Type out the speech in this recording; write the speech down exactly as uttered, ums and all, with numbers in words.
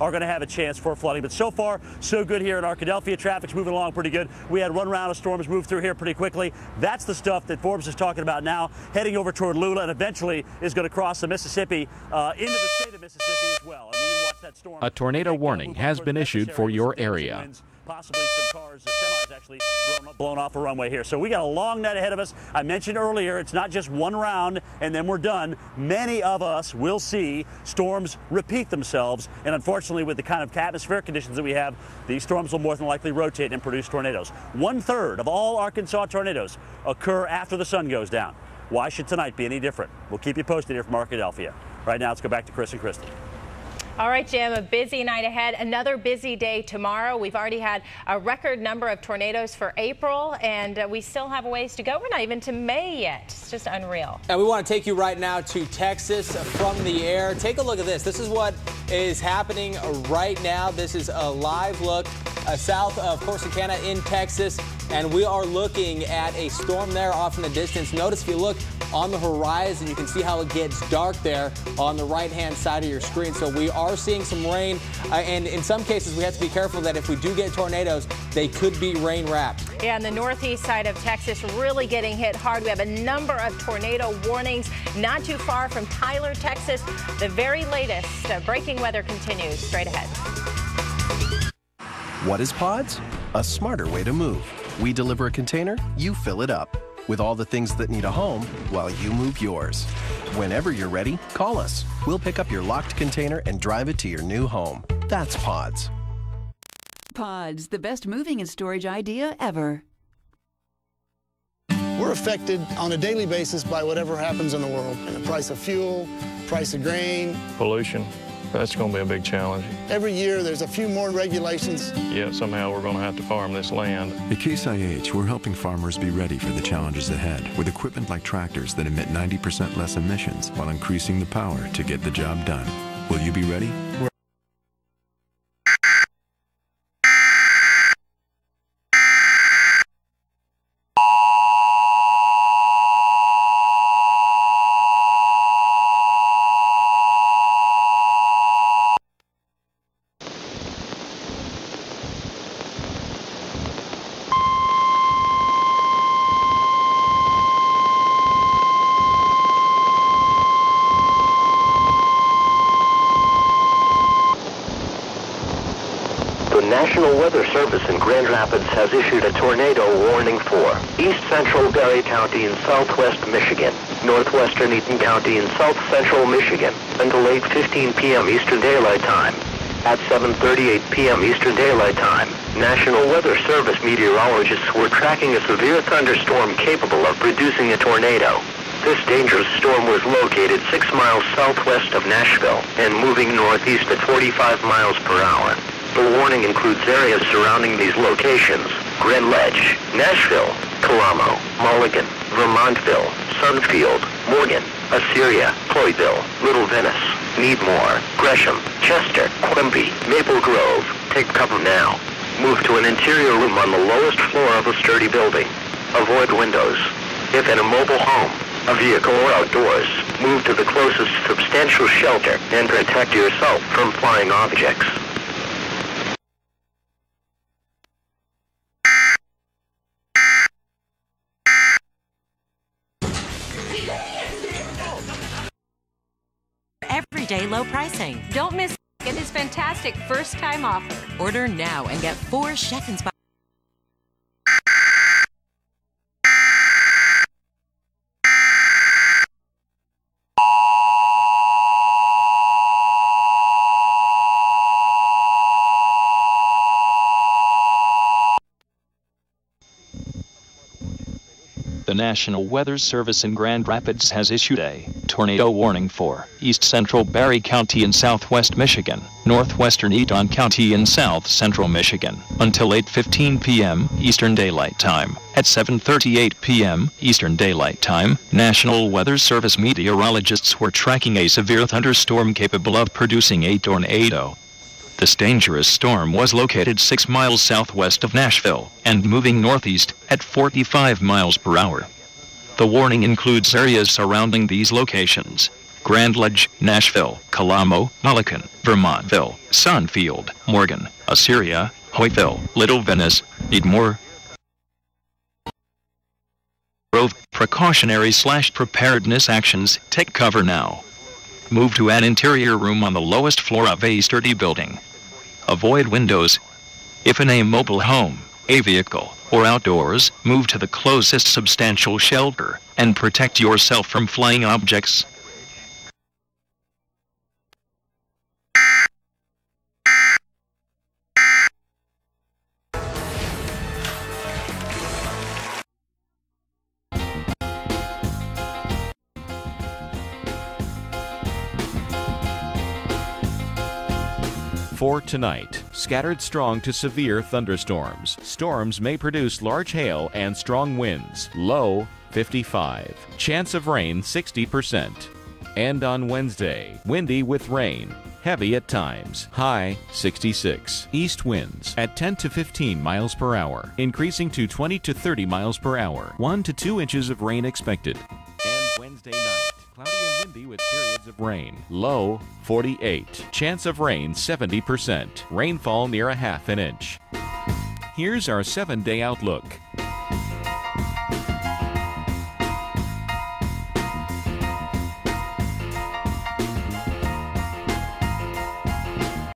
are going to have a chance for flooding. But so far, so good here in Arkadelphia. Traffic's moving along pretty good. We had one round of storms move through here pretty quickly. That's the stuff that Forbes is talking about now, heading over toward Lula, and eventually is going to cross the Mississippi uh, into the state of Mississippi as well. I mean, you watch that storm. A tornado warning has been issued for your area. Possibly some cars, semis actually blown off a runway here. So we got a long night ahead of us. I mentioned earlier, it's not just one round and then we're done. Many of us will see storms repeat themselves. And unfortunately, with the kind of atmospheric conditions that we have, these storms will more than likely rotate and produce tornadoes. One third of all Arkansas tornadoes occur after the sun goes down. Why should tonight be any different? We'll keep you posted here from Arkadelphia. Right now, let's go back to Chris and Kristen. All right, Jim, a busy night ahead. Another busy day tomorrow. We've already had a record number of tornadoes for April, and uh, we still have a ways to go. We're not even to May yet. It's just unreal. And we want to take you right now to Texas from the air. Take a look at this. This is what is happening right now. This is a live look uh, south of Corsicana in Texas, and we are looking at a storm there off in the distance. Notice if you look on the horizon, you can see how it gets dark there on the right-hand side of your screen. So we are Are seeing some rain, uh, and in some cases we have to be careful that if we do get tornadoes, they could be rain wrapped. Yeah, and the northeast side of Texas really getting hit hard. We have a number of tornado warnings not too far from Tyler, Texas. The very latest uh, breaking weather continues straight ahead. What is Pods? A smarter way to move. We deliver a container, you fill it up with all the things that need a home while you move yours. Whenever you're ready, call us. We'll pick up your locked container and drive it to your new home. That's Pods. Pods, the best moving and storage idea ever. We're affected on a daily basis by whatever happens in the world. And the price of fuel, price of grain. Pollution, that's gonna be a big challenge. Every year there's a few more regulations. Yeah, somehow we're gonna have to farm this land. At Case I H, we're helping farmers be ready for the challenges ahead with equipment like tractors that emit ninety percent less emissions while increasing the power to get the job done. Will you be ready? We're in Grand Rapids has issued a tornado warning for east central Barry County in southwest Michigan, northwestern Eaton County in south central Michigan until eight fifteen p m Eastern Daylight Time. At seven thirty-eight p m Eastern Daylight Time, National Weather Service meteorologists were tracking a severe thunderstorm capable of producing a tornado. This dangerous storm was located six miles southwest of Nashville and moving northeast at forty-five miles per hour. The warning includes areas surrounding these locations: Grand Ledge, Nashville, Kalamo, Mulliken, Vermontville, Sunfield, Morgan, Assyria, Ployville, Little Venice, Needmore, Gresham, Chester, Quimby, Maple Grove. Take cover now. Move to an interior room on the lowest floor of a sturdy building. Avoid windows. If in a mobile home, a vehicle, or outdoors, move to the closest substantial shelter and protect yourself from flying objects. Everyday low pricing. Don't miss it. His fantastic first-time offer. Order now and get four seconds by. The National Weather Service in Grand Rapids has issued a tornado warning for east central Barry County in southwest Michigan, northwestern Eaton County in south central Michigan, until eight fifteen p m Eastern Daylight Time. At seven thirty-eight p m Eastern Daylight Time, National Weather Service meteorologists were tracking a severe thunderstorm capable of producing a tornado. This dangerous storm was located six miles southwest of Nashville and moving northeast at forty-five miles per hour. The warning includes areas surrounding these locations: Grand Ledge, Nashville, Kalamo, Mulliken, Vermontville, Sunfield, Morgan, Assyria, Hoytville, Little Venice, Needmore. Grove, precautionary slash preparedness actions, take cover now. Move to an interior room on the lowest floor of a sturdy building. Avoid windows. If in a mobile home, a vehicle, or outdoors, move to the closest substantial shelter, and protect yourself from flying objects. For tonight, scattered strong to severe thunderstorms. Storms may produce large hail and strong winds. Low, fifty-five. Chance of rain, sixty percent. And on Wednesday, windy with rain. Heavy at times. High, sixty-six. East winds at ten to fifteen miles per hour, increasing to twenty to thirty miles per hour. one to two inches of rain expected. And Wednesday night, cloudy and windy with periods of rain. Low, forty-eight. Chance of rain, seventy percent. Rainfall near a half an inch. Here's our seven-day outlook.